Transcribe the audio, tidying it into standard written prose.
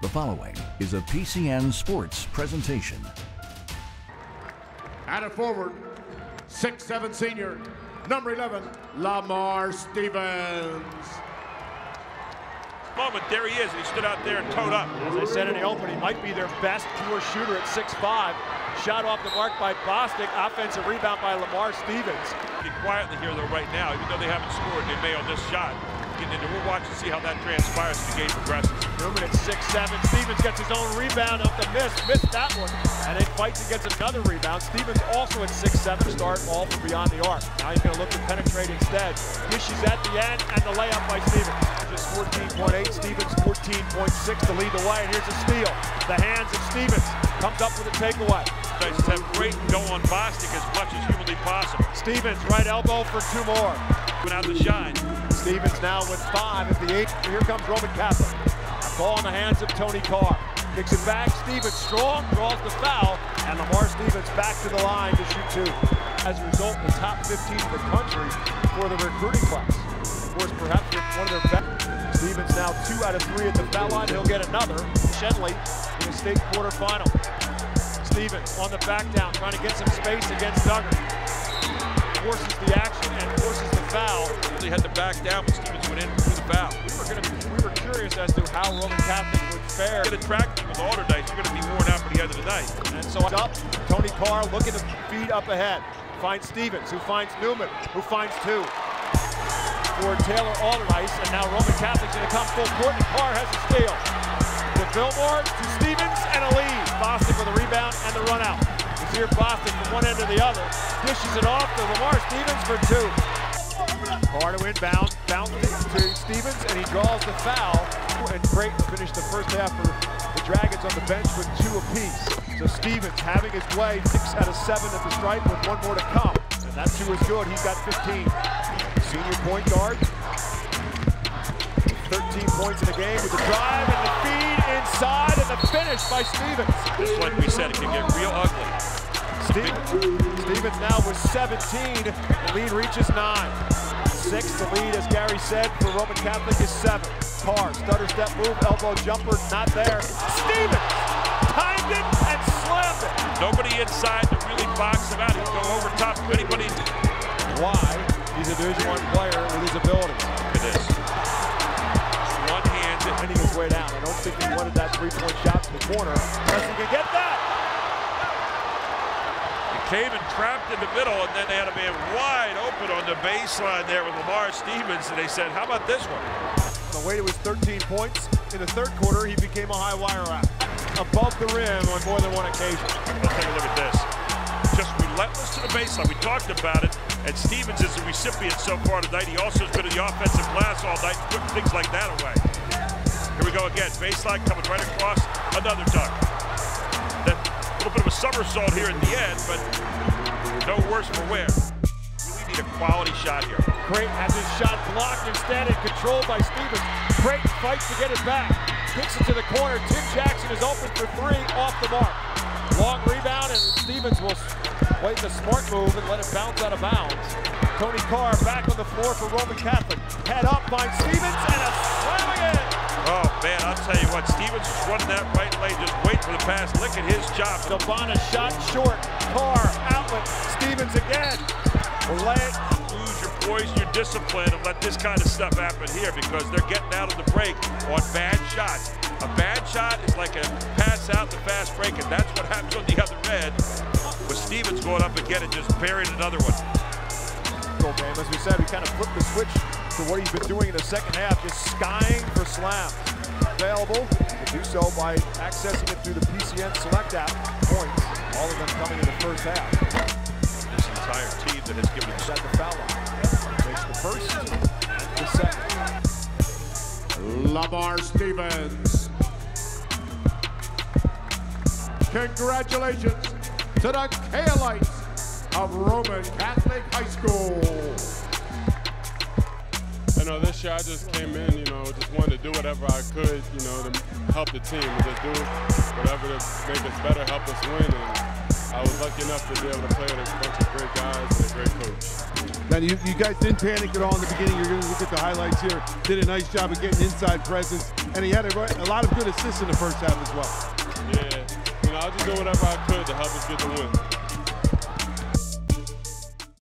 The following is a PCN Sports presentation. At a forward, 6'7" senior, number 11, Lamar Stevens. Moment, there he is, and he stood out there and towed up. As I said in the opening, he might be their best pure shooter at 6'5". Shot off the mark by Bostic, offensive rebound by Lamar Stevens. Be quietly here though right now, even though they haven't scored, they may on this shot. We'll watch and see how that transpires as the game progresses. Newman at 6'7", Stevens gets his own rebound up the miss, missed that one, and then fights and gets another rebound. Stevens also at 6'7", start all from beyond the arc. Now he's gonna look to penetrate instead. Dishes at the end, and the layup by Stevens. Just 14.8, Stevens 14.6 to lead the way, and here's a steal. The hands of Stevens, comes up with a takeaway. They just have great go on Bostic as much as humanly possible. Stevens, right elbow for two more. Out the shine. Stevens now with 5 at the 8. Here comes Roman Catholic. A ball in the hands of Tony Carr. Kicks it back. Stevens strong, draws the foul, and Lamar Stevens back to the line to shoot 2. As a result, the top 15 in the country for the recruiting class. Of course, perhaps one of their best. Stevens now 2 out of 3 at the foul line. He'll get another. Shenley in the state quarterfinal. Stevens on the back down, trying to get some space against Duggar. Forces the action and forces the foul. They had to back down, but Stevens went in through the foul. We were curious as to how Roman Catholic would fare. Get attractive with Alderdice, you're going to be worn out by the end of the night. And so up, Tony Carr looking to feed up ahead. Finds Stevens, who finds Newman, who finds 2. For Taylor Alderdice, and now Roman Catholic's going to come full court, and Parr has a steal. To Fillmore, to Stevens, and a lead. Bostic with a rebound and the run out. He's here Bostic from one end to the other. Dishes it off to Lamar Stevens for 2. Parr to inbound, bounces to Stevens, and he draws the foul. And Craig finished the first half for the Dragons on the bench with 2 apiece. So Stevens having his way, 6 out of 7 at the stripe with 1 more to come. And that 2 is good, he's got 15. Senior point guard, 13 points in the game with the drive and the feed inside and the finish by Stevens. Just like we said, it can get real ugly. Stevens now with 17, the lead reaches 9. 6, the lead, as Gary said, for Roman Catholic is 7. Parr, stutter step move, elbow jumper, not there. Stevens timed it and slammed it. Nobody inside to really box him out. He'd go over top of anybody. Why? He's a Division I player with his abilities. It is. One hand defending his way down. I don't think he wanted that three-point shot to the corner. Unless he can get that. It came and trapped in the middle, and then they had a man wide open on the baseline there with Lamar Stevens, and they said, how about this one? On the way to his 13 points, in the third quarter, he became a high wire out. Above the rim on more than one occasion. Let's take a look at this. Just relentless to the baseline. We talked about it. And Stevens is the recipient so far tonight. He also has been in the offensive glass all night, putting things like that away. Here we go again. Baseline coming right across. Another dunk. That little bit of a somersault here at the end, but no worse for wear. Really need a quality shot here. Craig has his shot blocked instead and controlled by Stevens. Craig fights to get it back. Kicks it to the corner. Tim Jackson is open for 3, off the mark. Long rebound, and Stevens will play the smart move and let it bounce out of bounds. Tony Carr back on the floor for Roman Catholic. Head up by Stevens, and a slamming it! Oh, man, I'll tell you what, Stevens is running that right lane, just wait for the pass, licking his chop. Devontae shot short, Carr, outlet, Stevens again. Lose your poise, your discipline, and let this kind of stuff happen here because they're getting out of the break on bad shots. A bad shot is like a pass out the fast break, and that's what happens on the other end. With Stevens going up again and just buried another one. As we said, we kind of flipped the switch to what he's been doing in the second half, just skying for slams. Available to do so by accessing it through the PCN Select app. Points, all of them coming in the first half. This entire team that has given us at the foul line. Takes the first and the second. Lamar Stevens. Congratulations to the Kaolites of Roman Catholic High School. I know this year I just came in, just wanted to do whatever I could, to help the team, to just do whatever to make us better, help us win. And I was lucky enough to be able to play with a bunch of great guys and a great coach. Man, you guys didn't panic at all in the beginning. You're going to look at the highlights here. Did a nice job of getting inside presence. and he had a lot of good assists in the first half as well. Yeah, you know, I'll just do whatever I could to help us get the win.